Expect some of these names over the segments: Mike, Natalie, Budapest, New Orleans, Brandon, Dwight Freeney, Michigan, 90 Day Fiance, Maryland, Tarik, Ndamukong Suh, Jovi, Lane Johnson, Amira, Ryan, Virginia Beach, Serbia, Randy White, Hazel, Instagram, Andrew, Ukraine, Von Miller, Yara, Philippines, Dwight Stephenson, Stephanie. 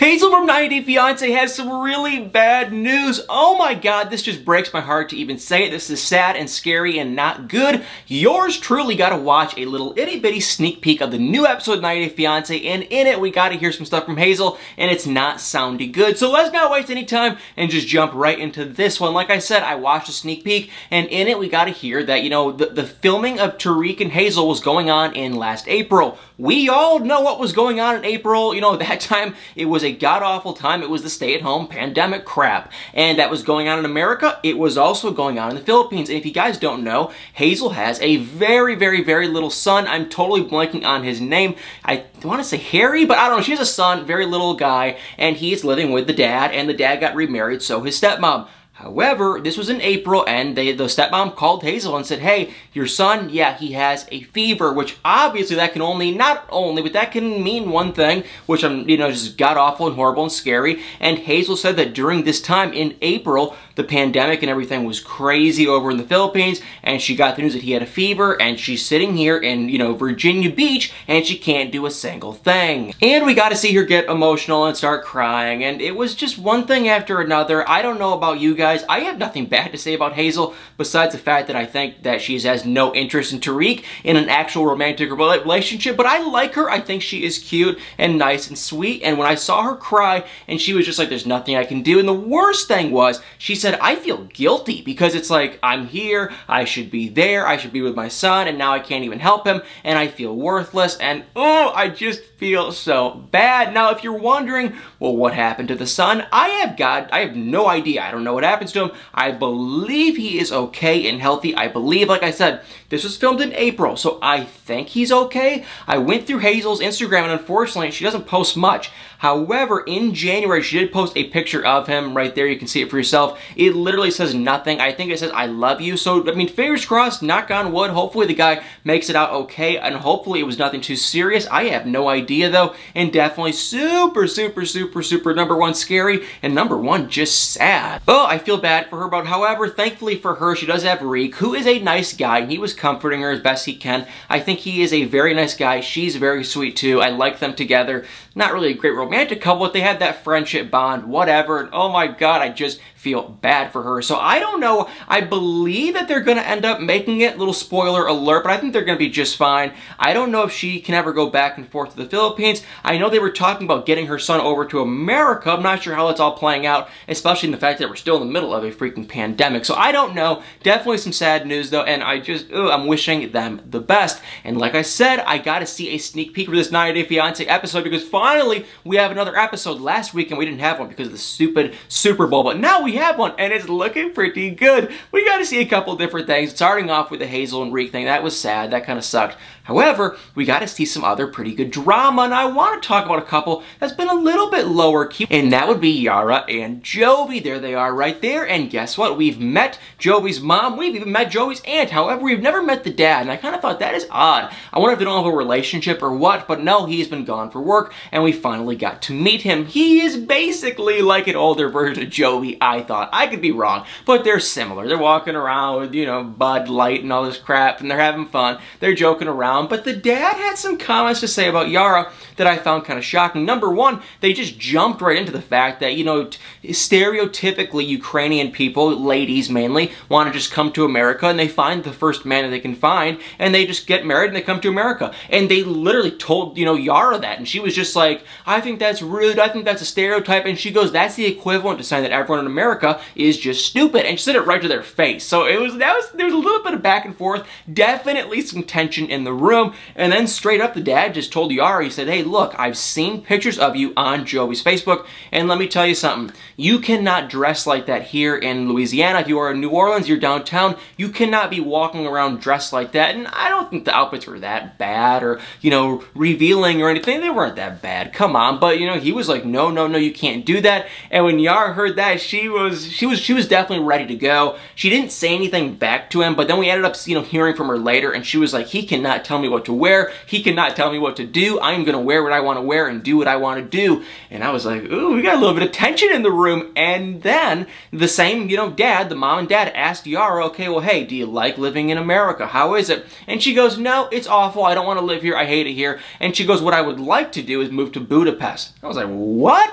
Hazel from 90 Day Fiance has some really bad news. Oh my god, this just breaks my heart to even say it. This is sad and scary and not good. Yours truly got to watch a little itty bitty sneak peek of the new episode of 90 Day Fiance, and in it we got to hear some stuff from Hazel, and it's not sounding good. So let's not waste any time and just jump right into this one. Like I said, I watched a sneak peek, and in it we got to hear that, you know, the filming of Tarik and Hazel was going on in last April. We all know what was going on in April. You know, that time it was a god-awful time. It was the stay-at-home pandemic crap. And that was going on in America. It was also going on in the Philippines. And if you guys don't know, Hazel has a very, very, very little son. I'm totally blanking on his name. I want to say Harry, but I don't know. She has a son, very little guy, and he's living with the dad, and the dad got remarried, so his stepmom. However, this was in April, and the stepmom called Hazel and said, hey, your son, yeah, he has a fever, which obviously that can only, not only, but that can mean one thing, which I'm, you know, just god-awful and horrible and scary. And Hazel said that during this time in April, the pandemic and everything was crazy over in the Philippines, and she got the news that he had a fever, and she's sitting here in, you know, Virginia Beach, and she can't do a single thing. And we got to see her get emotional and start crying, and it was just one thing after another. I don't know about you guys. I have nothing bad to say about Hazel besides the fact that I think that she has no interest in Tarik in an actual romantic relationship, but I like her. I think she is cute and nice and sweet, and when I saw her cry and she was just like, there's nothing I can do, and the worst thing was she said, I feel guilty because it's like, I'm here, I should be there, I should be with my son, and now I can't even help him, and I feel worthless, and oh, I just feel so bad. Now, if you're wondering, well, what happened to the son? I have no idea. I don't know what happened to him. I believe he is okay and healthy. I believe, like I said, this was filmed in April, so I think he's okay. I went through Hazel's Instagram, and unfortunately, she doesn't post much. However, in January, she did post a picture of him right there. You can see it for yourself. It literally says nothing. I think it says, I love you. So, I mean, fingers crossed, knock on wood. Hopefully, the guy makes it out okay, and hopefully, it was nothing too serious. I have no idea, though, and definitely super, super, super, super #1 scary, and #1 just sad. Oh, I feel bad for her, but however, thankfully for her, she does have Reek, who is a nice guy, and he was comforting her as best he can. I think he is a very nice guy. She's very sweet, too. I like them together. Not really a great romantic couple, but they had that friendship bond, whatever, and oh my god, I just feel bad for her. So I don't know, I believe that they're gonna end up making it, little spoiler alert, but I think they're gonna be just fine. I don't know if she can ever go back and forth to the Philippines. I know they were talking about getting her son over to America. I'm not sure how it's all playing out, especially in the fact that we're still in the middle of a freaking pandemic. So I don't know, definitely some sad news though, and I just, I'm wishing them the best. And like I said, I gotta see a sneak peek for this 90 Day Fiance episode because finally, we have another episode. Last weekend we didn't have one because of the stupid Super Bowl, but now we have one and it's looking pretty good. We got to see a couple different things, starting off with the Hazel and Reek thing. That was sad, that kind of sucked. However, we got to see some other pretty good drama, and I want to talk about a couple that's been a little bit lower key, and that would be Yara and Jovi. There they are right there, and guess what? We've met Jovi's mom, we've even met Jovi's aunt. However, we've never met the dad, and I kind of thought that is odd. I wonder if they don't have a relationship or what, but no, he's been gone for work, and we finally got to meet him. He is basically like an older version of Jovi, I thought. I could be wrong, but they're similar. They're walking around with, you know, Bud Light and all this crap, and they're having fun. They're joking around, but the dad had some comments to say about Yara that I found kind of shocking. #1, they just jumped right into the fact that, you know, stereotypically Ukrainian people, ladies mainly, want to just come to America, and they find the first man that they can find, and they just get married and they come to America. And they literally told, you know, Yara that, and she was just like, I think that's rude, I think that's a stereotype, and she goes, that's the equivalent to saying that everyone in America is just stupid, and she said it right to their face. So it was, there was a little bit of back and forth, definitely some tension in the room, and then straight up the dad just told Yara, he said, hey look, I've seen pictures of you on Jovi's Facebook, and let me tell you something, you cannot dress like that here in Louisiana. If you are in New Orleans, you're downtown, you cannot be walking around dressed like that, and I don't think the outfits were that bad or, you know, revealing or anything. They weren't that bad, come on. But, you know, he was like, no, no, no, you can't do that. And when Yara heard that, she was definitely ready to go. She didn't say anything back to him, but then we ended up, you know, hearing from her later, and she was like, he cannot tell me what to wear. He cannot tell me what to do. I'm gonna wear what I wanna wear and do what I wanna do. And I was like, ooh, we got a little bit of tension in the room. And then the same, you know, dad, the mom and dad asked Yara, okay, well, hey, do you like living in America? How is it? And she goes, no, it's awful. I don't wanna live here. I hate it here. And she goes, what I would like to do is move to Budapest. I was like, what?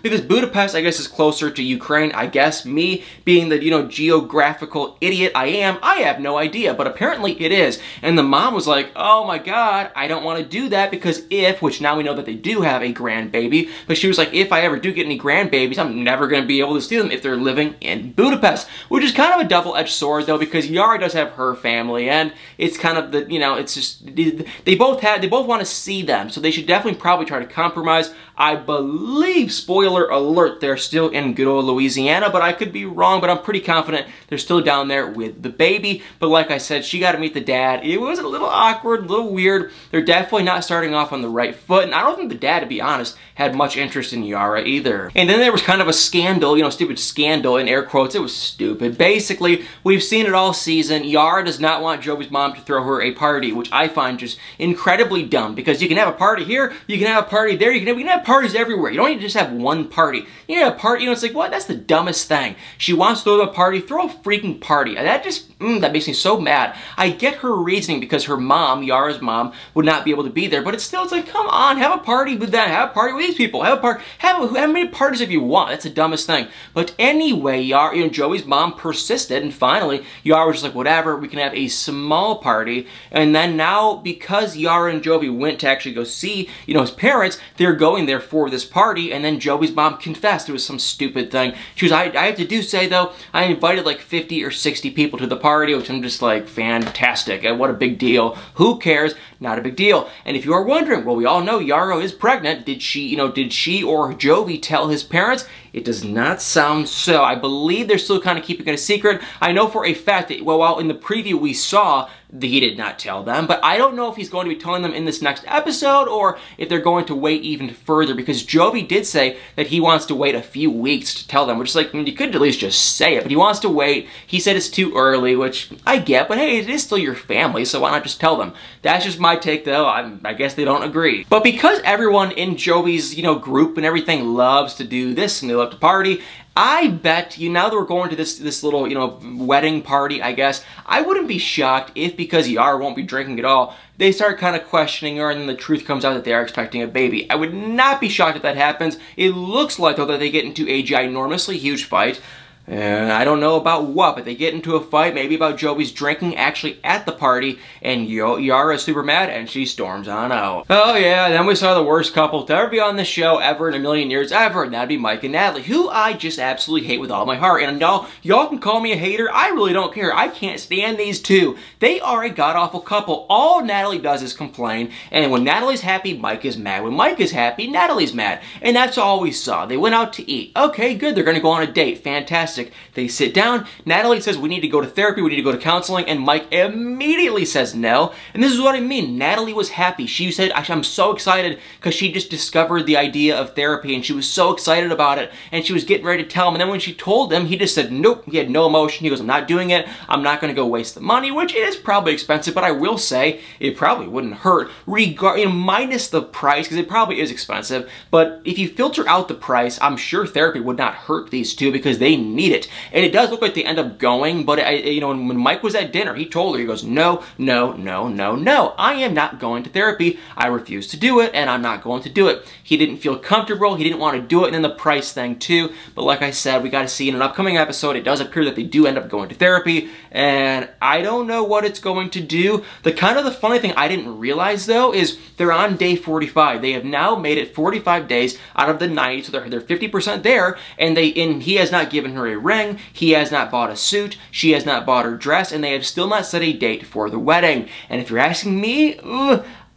Because Budapest, I guess, is closer to Ukraine, I guess. Me being the, you know, geographical idiot I am, I have no idea, but apparently it is. And the mom was like, oh my God, I don't want to do that because if, which now we know that they do have a grandbaby, but she was like, if I ever do get any grandbabies, I'm never going to be able to see them if they're living in Budapest, which is kind of a double-edged sword though, because Yara does have her family and it's kind of the, you know, it's just, they both want to see them, so they should definitely probably try to compromise. I believe, spoiler alert, they're still in good old Louisiana, but I could be wrong, but I'm pretty confident they're still down there with the baby. But like I said, she got to meet the dad. It was a little awkward, a little weird. They're definitely not starting off on the right foot, and I don't think the dad, to be honest, had much interest in Yara either. And then there was kind of a scandal, you know, stupid scandal in air quotes. It was stupid. Basically, we've seen it all season. Yara does not want Jovi's mom to throw her a party, which I find just incredibly dumb, because you can have a party here, you can have a party there, you can have parties everywhere. You don't need to just have one party. You know, a party, you know, it's like, what? That's the dumbest thing. She wants to throw a party, throw a freaking party. That just, that makes me so mad. I get her reasoning because her mom, Yara's mom, would not be able to be there, but it's still, it's like, come on, have a party with them, have a party with these people, have a party, have many parties if you want. That's the dumbest thing. But anyway, Yara, you know, Joey's mom persisted, and finally, Yara was just like, whatever, we can have a small party. And then now, because Yara and Jovi went to actually go see, you know, his parents, they're going there for this party, and then Jovi's mom confessed it was some stupid thing. She was, I have to do say though, I invited like 50 or 60 people to the party, which I'm just like, fantastic, what a big deal, who cares, not a big deal. And if you are wondering, well, we all know Yara is pregnant, did she, you know, did she or Jovi tell his parents? It does not sound so. I believe they're still kind of keeping it a secret. I know for a fact that, well, while in the preview we saw that he did not tell them, but I don't know if he's going to be telling them in this next episode or if they're going to wait even further, because Jovi did say that he wants to wait a few weeks to tell them, which is like, I mean, you could at least just say it, but he wants to wait. He said it's too early, which I get, but hey, it is still your family, so why not just tell them? That's just my take, though. I guess they don't agree. But because everyone in Jovi's, you know, group and everything loves to do this and they love to party, I bet, you know, now that we're going to this little, you know, wedding party, I guess, I wouldn't be shocked if, because Yara won't be drinking at all, they start kind of questioning her and then the truth comes out that they are expecting a baby. I would not be shocked if that happens. It looks like, though, that they get into a ginormously huge fight. And I don't know about what, but they get into a fight, maybe about Jovi's drinking actually at the party, and Yara is super mad, and she storms on out. Oh yeah, then we saw the worst couple to ever be on the show ever in a million years ever, and that'd be Mike and Natalie, who I just absolutely hate with all my heart. And y'all can call me a hater, I really don't care. I can't stand these two. They are a god-awful couple. All Natalie does is complain, and when Natalie's happy, Mike is mad. When Mike is happy, Natalie's mad. And that's all we saw. They went out to eat. Okay, good, they're gonna go on a date. Fantastic. They sit down, Natalie says, we need to go to therapy, we need to go to counseling, and Mike immediately says no. And this is what I mean, Natalie was happy. She said, I'm so excited because she just discovered the idea of therapy, and she was so excited about it, and she was getting ready to tell him. And then when she told him, he just said nope. He had no emotion. He goes, I'm not doing it. I'm not going to go waste the money, which is probably expensive, but I will say it probably wouldn't hurt, you know, minus the price, because it probably is expensive. But if you filter out the price, I'm sure therapy would not hurt these two, because they need it. And it does look like they end up going, but you know, when Mike was at dinner, he told her, he goes, no, no, no, no, no. I am not going to therapy. I refuse to do it, and I'm not going to do it. He didn't feel comfortable. He didn't want to do it, and then the price thing too. But like I said, we got to see in an upcoming episode, it does appear that they do end up going to therapy, and I don't know what it's going to do. The kind of the funny thing I didn't realize though is they're on day 45. They have now made it 45 days out of the 90, so they're 50% there, and he has not given her a ring, he has not bought a suit, she has not bought her dress, and they have still not set a date for the wedding. And if you're asking me,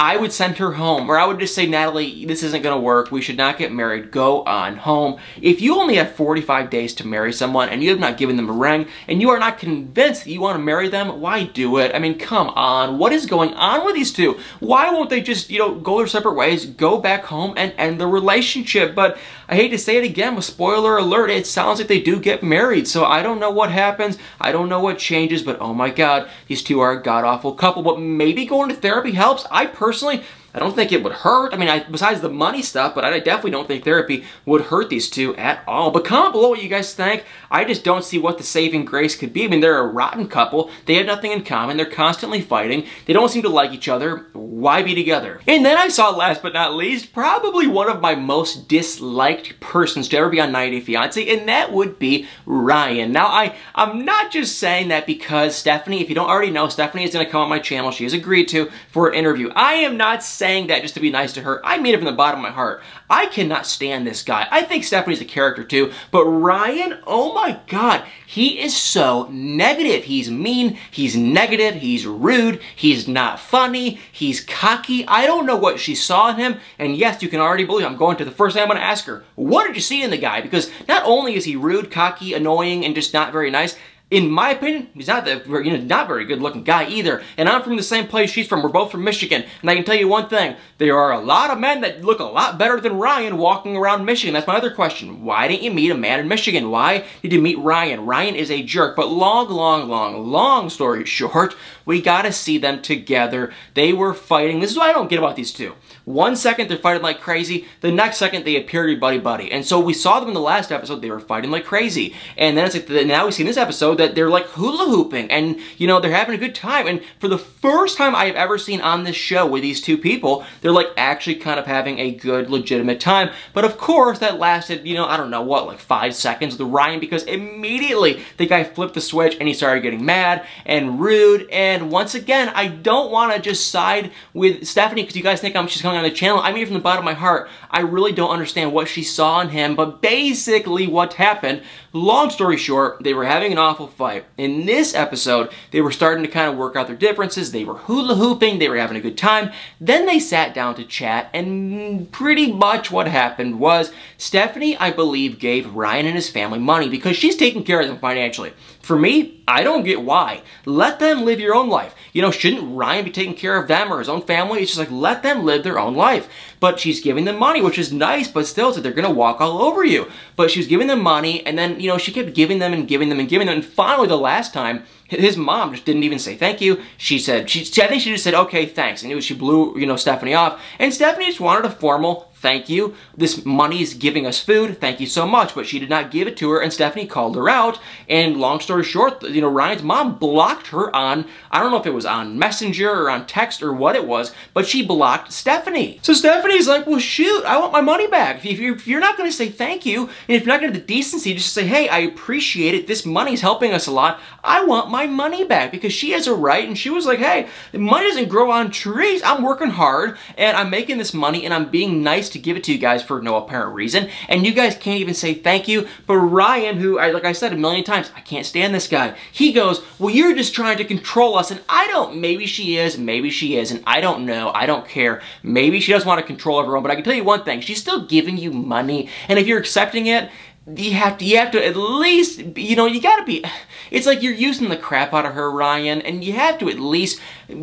I would send her home, or I would just say, Natalie, this isn't going to work. We should not get married. Go on home. If you only have 45 days to marry someone and you have not given them a ring and you are not convinced that you want to marry them, why do it? I mean, come on. What is going on with these two? Why won't they just, you know, go their separate ways, go back home and end the relationship? But I hate to say it again, with spoiler alert, it sounds like they do get married. So I don't know what happens. I don't know what changes, but oh my God, these two are a god-awful couple. But maybe going to therapy helps. I personally, I don't think it would hurt. I mean, besides the money stuff, but I definitely don't think therapy would hurt these two at all. But comment below what you guys think. I just don't see what the saving grace could be. I mean, they're a rotten couple. They have nothing in common. They're constantly fighting. They don't seem to like each other. Why be together? And then I saw, last but not least, probably one of my most disliked persons to ever be on 90 Day Fiance, and that would be Ryan. Now, I'm not just saying that because Stephanie, if you don't already know, Stephanie is going to come on my channel. She has agreed to for an interview. I am not saying that just to be nice to her. I mean it from the bottom of my heart. I cannot stand this guy. I think Stephanie's a character too, but Ryan, oh my God, he is so negative. He's mean, he's negative, he's rude, he's not funny, he's cocky. I don't know what she saw in him, and yes, you can already believe I'm going to the first thing I'm going to ask her. What did you see in the guy? Because not only is he rude, cocky, annoying, and just not very nice, in my opinion, he's not not very good looking guy either. And I'm from the same place she's from. We're both from Michigan. And I can tell you one thing. There are a lot of men that look a lot better than Ryan walking around Michigan. That's my other question. Why didn't you meet a man in Michigan? Why did you meet Ryan? Ryan is a jerk. But long story short, we got to see them together. They were fighting. This is what I don't get about these two. One second, they're fighting like crazy. The next second, they appear to be buddy-buddy. And so we saw them in the last episode. They were fighting like crazy. And then it's like, now we see in this episode, that they're like hula hooping and, you know, they're having a good time. And for the first time I've ever seen on this show with these two people, they're like actually kind of having a good, legitimate time. But of course that lasted, you know, I don't know what, like 5 seconds with Ryan, because immediately the guy flipped the switch and he started getting mad and rude. And once again, I don't want to just side with Stephanie because you guys think she's coming on the channel. I mean, from the bottom of my heart, I really don't understand what she saw in him, but basically what happened, long story short, they were having an awful fight. In this episode, they were starting to kind of work out their differences. They were hula hooping. They were having a good time. Then they sat down to chat, and pretty much what happened was Stephanie, I believe, gave Ryan and his family money because she's taking care of them financially. For me, I don't get why. Let them live your own life. You know, shouldn't Ryan be taking care of them or his own family? It's just like, let them live their own life. But she's giving them money, which is nice, but still, it's like they're going to walk all over you. But she was giving them money, and then, you know, she kept giving them and giving them and giving them. And finally, the last time, his mom just didn't even say thank you. I think she just said, okay, thanks. And she blew, you know, Stephanie off. And Stephanie just wanted a formal thank you. This money's giving us food. Thank you so much. But she did not give it to her, and Stephanie called her out. And long story short, you know, Ryan's mom blocked her on, I don't know if it was on Messenger or on text or what it was, but she blocked Stephanie. So Stephanie's like, well, shoot, I want my money back. If you're not going to say thank you, and if you're not going to have the decency, just say, hey, I appreciate it. This money's helping us a lot. I want my money back, because she has a right. And she was like, hey, money doesn't grow on trees. I'm working hard, and I'm making this money, and I'm being nice to give it to you guys for no apparent reason, and you guys can't even say thank you. But Ryan, who, like I said a million times, I can't stand this guy, he goes, well, you're just trying to control us, and I don't, maybe she is, maybe she isn't, I don't know, I don't care, maybe she does want to control everyone, but I can tell you one thing, she's still giving you money, and if you're accepting it, you have to at least, you know, you gotta be, it's like you're using the crap out of her, Ryan, and you have to at least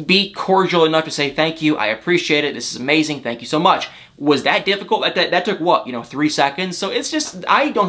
be cordial enough to say thank you, I appreciate it, this is amazing, thank you so much. Was that difficult? That took what, you know, 3 seconds? So it's just, I don't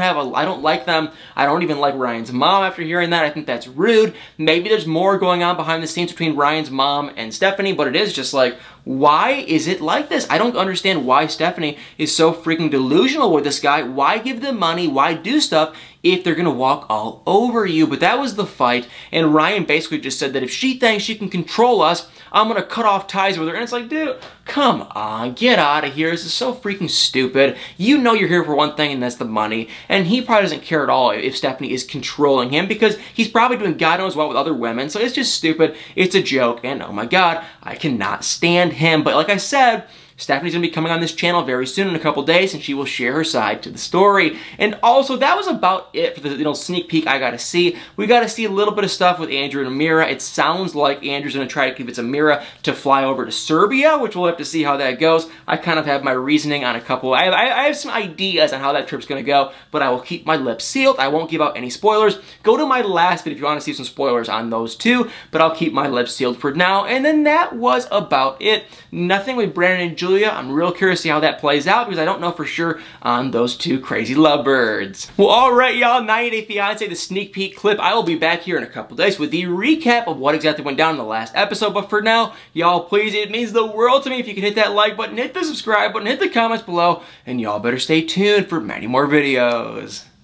like them. I don't even like Ryan's mom after hearing that. I think that's rude. Maybe there's more going on behind the scenes between Ryan's mom and Stephanie, but it is just like, why is it like this? I don't understand why Stephanie is so freaking delusional with this guy. Why give them money? Why do stuff if they're going to walk all over you? But that was the fight, and Ryan basically just said that if she thinks she can control us, I'm going to cut off ties with her. And it's like, dude, come on, get out of here. This is so freaking stupid. You know you're here for one thing, and that's the money. And he probably doesn't care at all if Stephanie is controlling him, because he's probably doing God knows what with other women. So it's just stupid. It's a joke. And oh my God, I cannot stand him. But like I said, Stephanie's going to be coming on this channel very soon in a couple days, and she will share her side to the story. And also, that was about it for the sneak peek I got to see. We got to see a little bit of stuff with Andrew and Amira. It sounds like Andrew's going to try to convince Amira to fly over to Serbia, which we'll have to see how that goes. I kind of have my reasoning on a couple. I have some ideas on how that trip's going to go, but I will keep my lips sealed. I won't give out any spoilers. Go to my last video if you want to see some spoilers on those two, but I'll keep my lips sealed for now. And then that was about it. Nothing with Brandon and Julia. I'm real curious to see how that plays out because I don't know for sure on those two crazy lovebirds. Well, all right, y'all, 90 Day Fiance, the sneak peek clip. I will be back here in a couple days with the recap of what exactly went down in the last episode. But for now, y'all, please, it means the world to me if you can hit that like button, hit the subscribe button, hit the comments below, and y'all better stay tuned for many more videos.